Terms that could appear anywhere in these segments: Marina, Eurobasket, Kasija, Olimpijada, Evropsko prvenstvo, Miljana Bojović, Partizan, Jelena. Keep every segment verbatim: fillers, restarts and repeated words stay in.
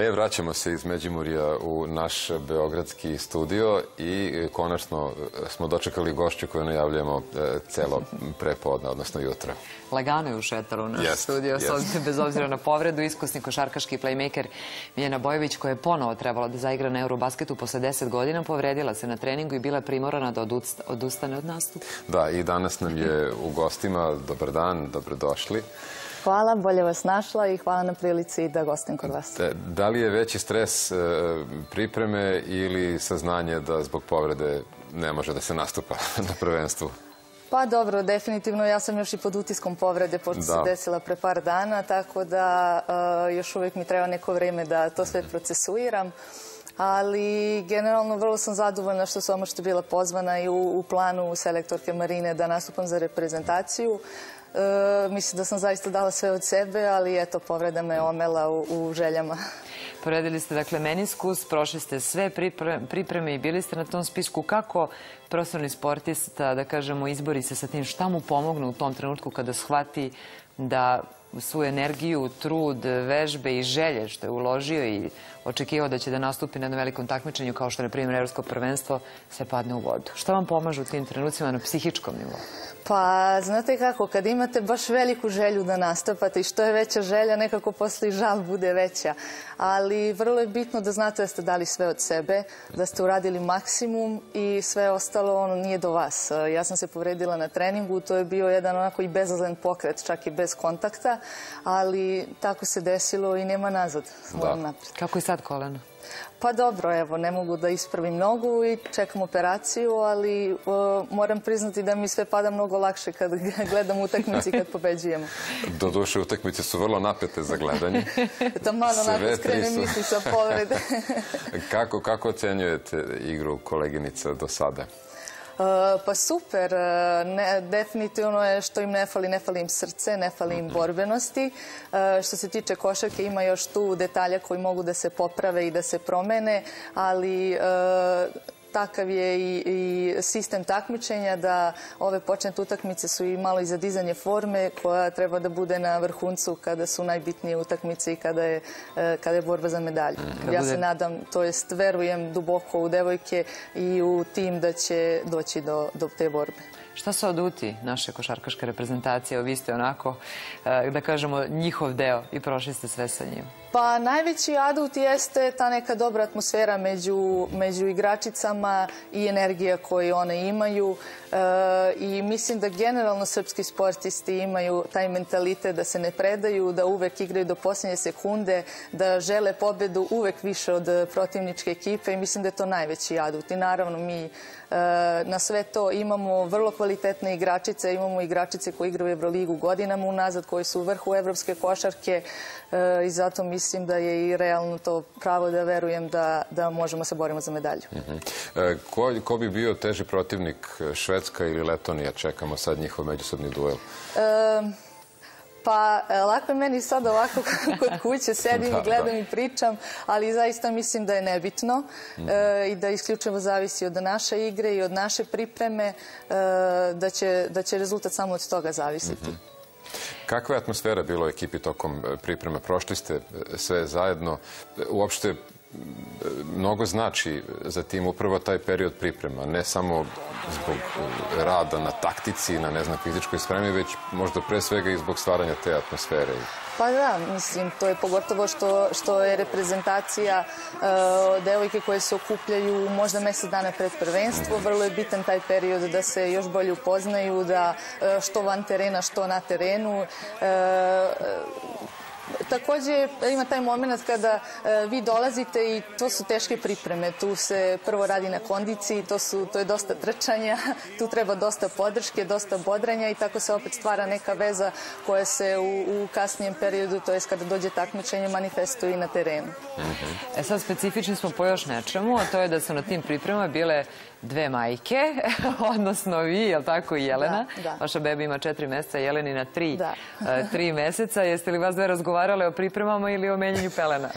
E, vraćamo se iz Međimurja u naš beogradski studio i konačno smo dočekali gošću koju najavljujemo celo prepodne, odnosno jutro. Lagano je ušetala u naš studio, bez obzira na povredu, iskusni košarkaški playmaker Miljana Bojović, koja je ponovo trebala da zaigra na Eurobasketu posle deset godina, povredila se na treningu i bila primorana da odustane od nastupa. Da, i danas nam je u gostima. Dobar dan, dobrodošli. Hvala, bolje vas našla i hvala na prilici da gostim kod vas. Da li je veći stres pripreme ili saznanje da zbog povrede ne može da se nastupa na prvenstvu? Pa dobro, definitivno ja sam još i pod utiskom povrede, pošto se desila pre par dana, tako da još uvijek mi treba neko vreme da to sve procesuiram. Ali generalno vrlo sam zadovoljna što sam omošte bila pozvana i u planu selektorke Marine da nastupam za reprezentaciju. Mislim da sam zaista dala sve od sebe, ali eto, povreda me omela u željama. Povredili ste, dakle, meniskus, prošli ste sve pripreme i bili ste na tom spisku. Kako profesionalni sportista, da kažemo, izbori se sa tim? Šta mu pomogne u tom trenutku kada shvati da svu energiju, trud, vežbe i želje što je uložio i očekivao da će da nastupi na jednom velikom takmičenju, kao što je, na primjer, Evropsko prvenstvo, sve padne u vodu? Šta vam pomaže u tim trenucima na psihičkom nivou? Pa, znate kako, kad imate baš veliku želju da nastupate i što je veća želja, nekako posle i žal bude veća. Ali vrlo je bitno da znate da ste dali sve od sebe, da ste uradili maksimum i sve ostalo, ono, nije do vas. Ja sam se povredila na treningu, to je bio jedan onako i bezazlen pokret, čak i bez kontakta, ali tako se desilo i nema nazad. Kako je sad koleno? Pa dobro, evo, ne mogu da ispravim nogu i čekam operaciju, ali moram priznati da mi sve pada mnogo lakše kad gledam utakmice i kad pobeđujemo. Doduše, utakmice su vrlo napete za gledanje. To malo onako skrenem misli sa povrede. Kako ocenjujete igru koleginica do sada? Pa super, definitivno je što im ne fali, ne fali im srce, ne fali im borbenosti. Što se tiče košarke, ima još tu detalja koji mogu da se poprave i da se promene, ali takav je i sistem takmičenja da ove početne utakmice su i malo i za dizanje forme koja treba da bude na vrhuncu kada su najbitnije utakmice i kada je borba za medalju. Ja se nadam, to jest verujem duboko u devojke i u tim da će doći do te borbe. Šta se oduti naše košarkaške reprezentacije? Vi ste onako, da kažemo, njihov deo i prošli ste sve sa njim. Pa najveći adut jeste ta neka dobra atmosfera među igračicama i energija koju one imaju. I mislim da generalno srpski sportisti imaju taj mentalitet da se ne predaju, da uvek igraju do posljednje sekunde, da žele pobedu uvek više od protivničke ekipe i mislim da je to najveći adut. I naravno mi na sve to imamo vrlo kvalitetne igračice, imamo igračice koje igraju u Evroligu godinama unazad, koje su u vrhu evropske košarke i zato mislim da je i realno to pravo da verujem da možemo se borimo za medalju. Ko bi bio teži protivnik, Švedska ili Letonija? Čekamo sad njihov međusobni duel. Pa lako je meni sad ovako kod kuće, sedim i gledam i pričam, ali zaista mislim da je nebitno i da isključivo zavisi od naše igre i od naše pripreme, da će rezultat samo od toga zavisiti. Kakva je atmosfera bila u ekipi tokom priprema? Prošli ste sve zajedno. Uopšte mnogo znači za tim upravo taj period priprema, ne samo zbog rada na taktici, na, ne znam, fizičkoj spremi, već možda pre svega i zbog stvaranja te atmosfere. Pa da, mislim, to je pogotovo što je reprezentacija devojke koje se okupljaju možda mesec dana pred prvenstvo. Vrlo je bitan taj period da se još bolje upoznaju, da što van terena, što na terenu. Takođe ima taj moment kada vi dolazite i to su teške pripreme, tu se prvo radi na kondiciji, to je dosta trčanja, tu treba dosta podrške, dosta bodranja i tako se opet stvara neka veza koja se u kasnijem periodu, to je kada dođe takmičenje, manifestuje i na terenu. E sad, specifični smo po još nečemu, a to je da su na tim pripremama bile dve majke, odnosno vi, je li tako, i Jelena? Vaša beba ima četiri meseca, Jelenina tri meseca. Jeste li vas dve razgovarali razgovarale o pripremama ili o menjanju pelena.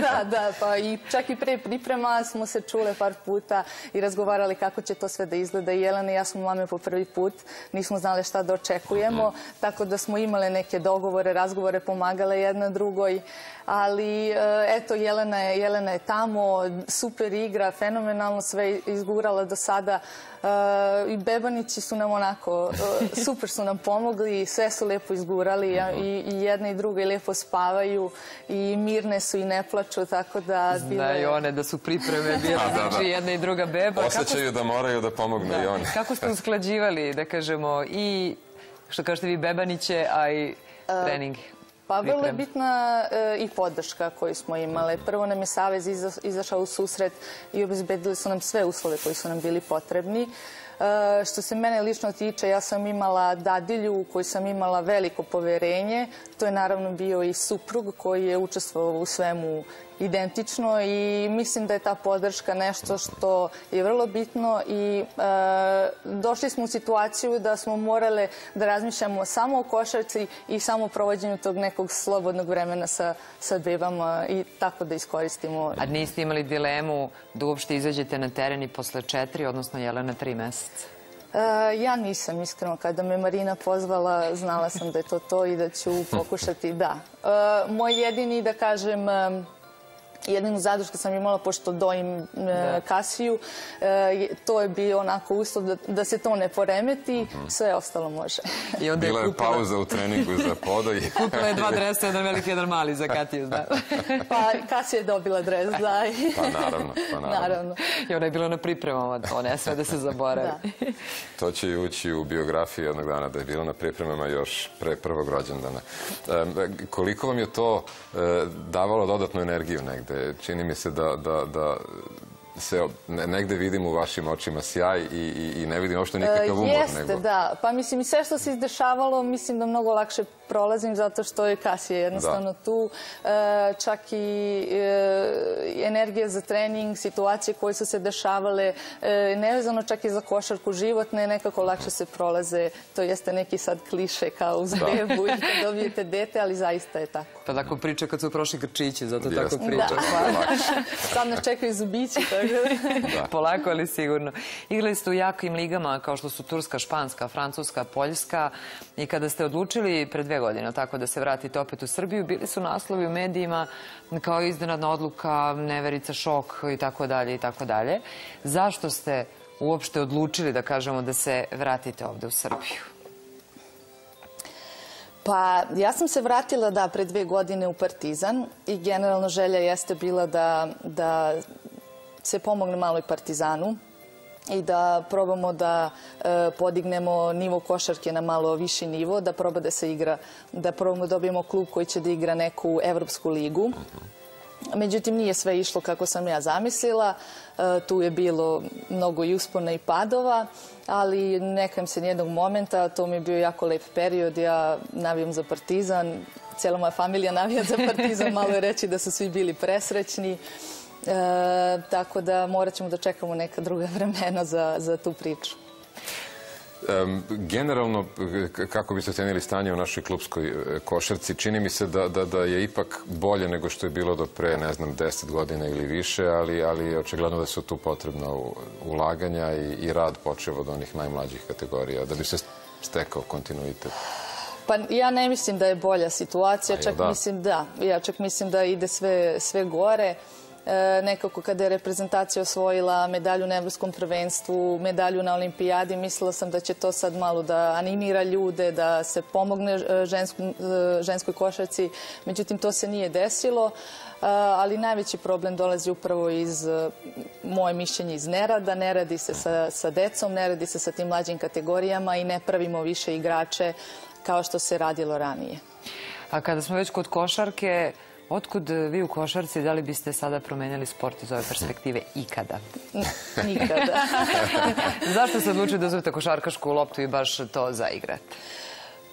Da, da, pa i čak i pre priprema smo se čule par puta i razgovarali kako će to sve da izgleda. I Jelena i ja smo mame po prvi put, nismo znale šta da očekujemo, tako da smo imale neke dogovore, razgovore, pomagale jedna drugoj. Ali eto, Jelena je tamo, super igra, fenomenalno sve izgurala do sada. I Bebanići su nam onako, super su nam pomogli, sve su lepo izgurali i jedna i druga i lepo spavaju i mirne su i ne plaču, tako da... Znaju one da su pripreme bile, znači jedna i druga beba. Osjećaju da moraju da pomognu i oni. Kako ste usklađivali, da kažemo, i što kažete vi Bebaniće, a i treningi? Pa vrlo je bitna i podrška koju smo imale. Prvo nam je Savez izašao u susret i obezbedili su nam sve uslove koji su nam bili potrebni. Što se mene lično tiče, ja sam imala dadilju u koju sam imala veliko poverenje. To je naravno bio i suprug koji je učestvovao u svemu identično i mislim da je ta podrška nešto što je vrlo bitno i došli smo u situaciju da smo morale da razmišljamo samo o košarci i samo o provođenju tog nekog slobodnog vremena sa bebama i tako da iskoristimo. A niste imali dilemu da uopšte izađete na teren i posle četiri, odnosno Jelena tri meseca? Ja nisam, iskreno. Kada me Marina pozvala, znala sam da je to to i da ću pokušati, da. Moj jedini, da kažem, jedinu zadršku sam imala, pošto dojim Kasiju, to je bio onako uslov da se to ne poremeti, sve ostalo može. Bila je pauza u treningu za podoj. Kupila je dva dresa, jedan veliki, jedan mali za Katiju. Pa Kasija je dobila dres, da. Pa naravno, pa naravno. I ona je bila na pripremama, to ne sve da se zaboravi. To će i ući u biografiji jednog dana, da je bila na pripremama još pre prvog rođendana. Koliko vam je to davalo dodatnu energiju negdje? Čini mi se da se negde vidim u vašim očima sjaj i ne vidim uopšte nikakav umor. Jeste, da. Pa mislim, i sve što se izdešavalo, mislim da mnogo lakše prolazim zato što je Kasija jednostavno tu. Čak i energija za trening, situacije koje su se dešavale, nevezano čak i za košarku životne, nekako lakše se prolaze. To jeste neki sad kliše kao uz bebu i kad dobijete dete, ali zaista je tako. Pa tako priča kad su prošli grčići, zato tako priča. Sad nas čekaju zubići. Polako, ali sigurno. Igrali ste u jakim ligama kao što su Turska, Španska, Francuska, Poljska i kada ste odlučili pre dve godine, tako da se vratite opet u Srbiju, bili su naslovi u medijima kao iznenadna odluka, neverica, šok i tako dalje i tako dalje. Zašto ste uopšte odlučili da kažemo da se vratite ovde u Srbiju? Pa ja sam se vratila, da, pre dve godine u Partizan i generalno želja jeste bila da se pomogne malo i Partizanu i da probamo da podignemo nivo košarke na malo viši nivo, da proba da se igra, da probamo da dobijemo klub koji će da igra neku evropsku ligu. Međutim, nije sve išlo kako sam ja zamislila. Tu je bilo mnogo i uspona i padova, ali nekam se nijednog momenta, to mi je bio jako lep period, ja navijam za Partizan, cijela moja familija navija za Partizan, malo je reći da su svi bili presrećni. Tako da morat ćemo da čekamo neka druga vremena za tu priču. Generalno, kako biste ocenili stanje u našoj klupskoj košarci, čini mi se da je ipak bolje nego što je bilo do pre, ne znam, deset godina ili više, ali očigledno da su tu potrebna ulaganja i rad počev od onih najmlađih kategorija, da bi se stekao kontinuitet. Pa ja ne mislim da je bolja situacija, čak mislim da ide sve gore. Nekako kada je reprezentacija osvojila medalju na Evropskom prvenstvu, medalju na Olimpijadi, mislila sam da će to sad malo da animira ljude, da se pomogne ženskoj košarci. Međutim, to se nije desilo, ali najveći problem dolazi upravo iz, moje mišljenje, iz nerada. Ne radi se sa decom, ne radi se sa tim mlađim kategorijama i ne pravimo više igrače kao što se radilo ranije. A kada smo već kod košarke, otkud vi u košarci, da li biste sada promenjali sport iz ove perspektive ikada? Nikada. Zašto se odlučili da uzmete košarkašku loptu i baš to zaigrate?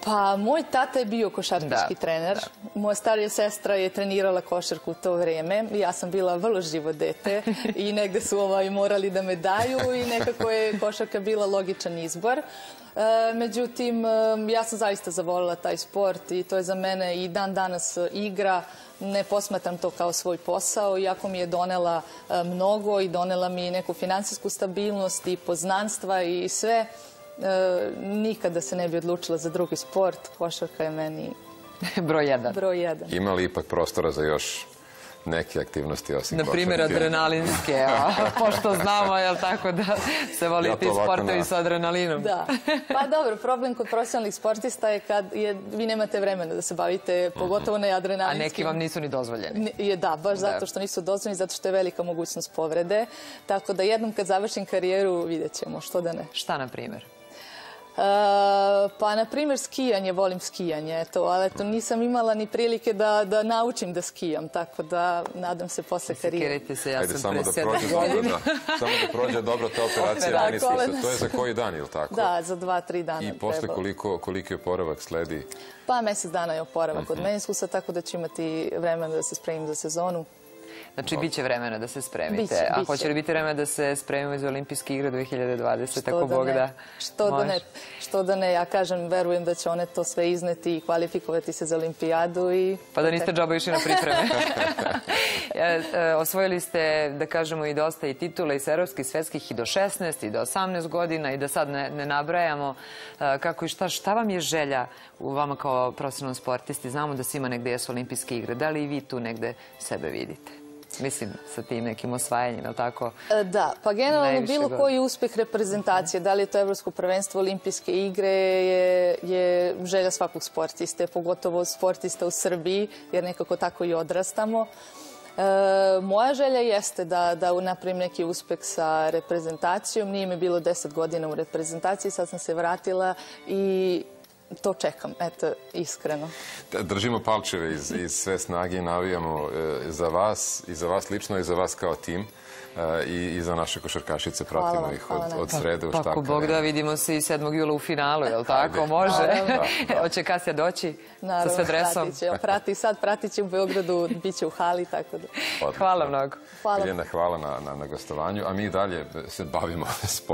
Pa, moj tata je bio košarkaški trener. Moja starija sestra je trenirala košarku u to vreme. Ja sam bila vrlo živo dete i negde su morali da me daju i nekako je košarka bila logičan izbor. Međutim, ja sam zaista zavolila taj sport i to je za mene i dan danas igra. Ne posmatram to kao svoj posao, iako mi je donela mnogo i donela mi neku finansijsku stabilnost i poznanstva i sve. Nikada se ne bi odlučila za drugi sport. Košarka je meni broj jedan. Broj jedan. Ima li ipak prostora za još neke aktivnosti osim košarke? Naprimjer, adrenalinske. Pošto znamo, jel tako, da se voli ti sportovi sa adrenalinom. Da. Pa dobro, problem kod profesionalnih sportista je kad vi nemate vremena da se bavite, pogotovo ne adrenalinskim. A neki vam nisu ni dozvoljeni. Da, baš zato što nisu dozvoljeni, zato što je velika mogućnost povrede. Tako da jednom kad završim karijeru, vidjet ćemo, što da ne. Šta, na primjer? Pa, na primjer, skijanje, volim skijanje, ali nisam imala ni prilike da naučim da skijam, tako da nadam se posle karijera. Sekirajte se, ja sam predsjednik. Samo da prođe dobro ta operacija meniskisa, to je za koji dan, ili tako? Da, za dva, tri dana. I posle koliki oporavak sledi? Pa, mesec dana je oporavak od meniskisa, tako da ću imati vremena da se spremim za sezonu. Znači, bit će vremena da se spremite. A hoće li biti vremena da se spremimo iz Olimpijske igre dve hiljade dvadeset, tako Bog da može? Što da ne, ja kažem, verujem da će one to sve izneti i kvalifikovati se za Olimpijadu i... Pa da niste džaba išli na pripreme. Osvojili ste, da kažemo, i dosta i titula i evropskih, svetskih, i do šesnaest, i do osamnaest godina, i da sad ne nabrajamo kako i šta. Šta vam je želja u vama kao profesionalnom sportisti? Znamo da svima negde jesu Olimpijske igre. Da li i vi tu negde sebe vidite? Mislim, sa tim nekim osvajanjem, ali tako? Da, pa generalno bilo koji uspeh reprezentacije, da li je to Evropsko prvenstvo, Olimpijske igre, je želja svakog sportiste, pogotovo sportista u Srbiji, jer nekako tako i odrastamo. Moja želja jeste da napravim neki uspeh sa reprezentacijom. Nije mi bilo deset godina u reprezentaciji, sad sam se vratila i... to čekam, eto, iskreno. Držimo palčeve iz sve snage i navijamo za vas, i za vas lično, i za vas kao tim, i za naše košarkašice, pratimo ih od srede u štakama. Tako, Bog da, vidimo se i sedmog jula u finalu, jel tako? Može. Hoće Kasija doći sa sve dresom? Naravno, sad pratit će u Beogradu, bit će u hali, tako da. Hvala mnogo. Miljana, hvala na gostovanju, a mi dalje se bavimo sportom.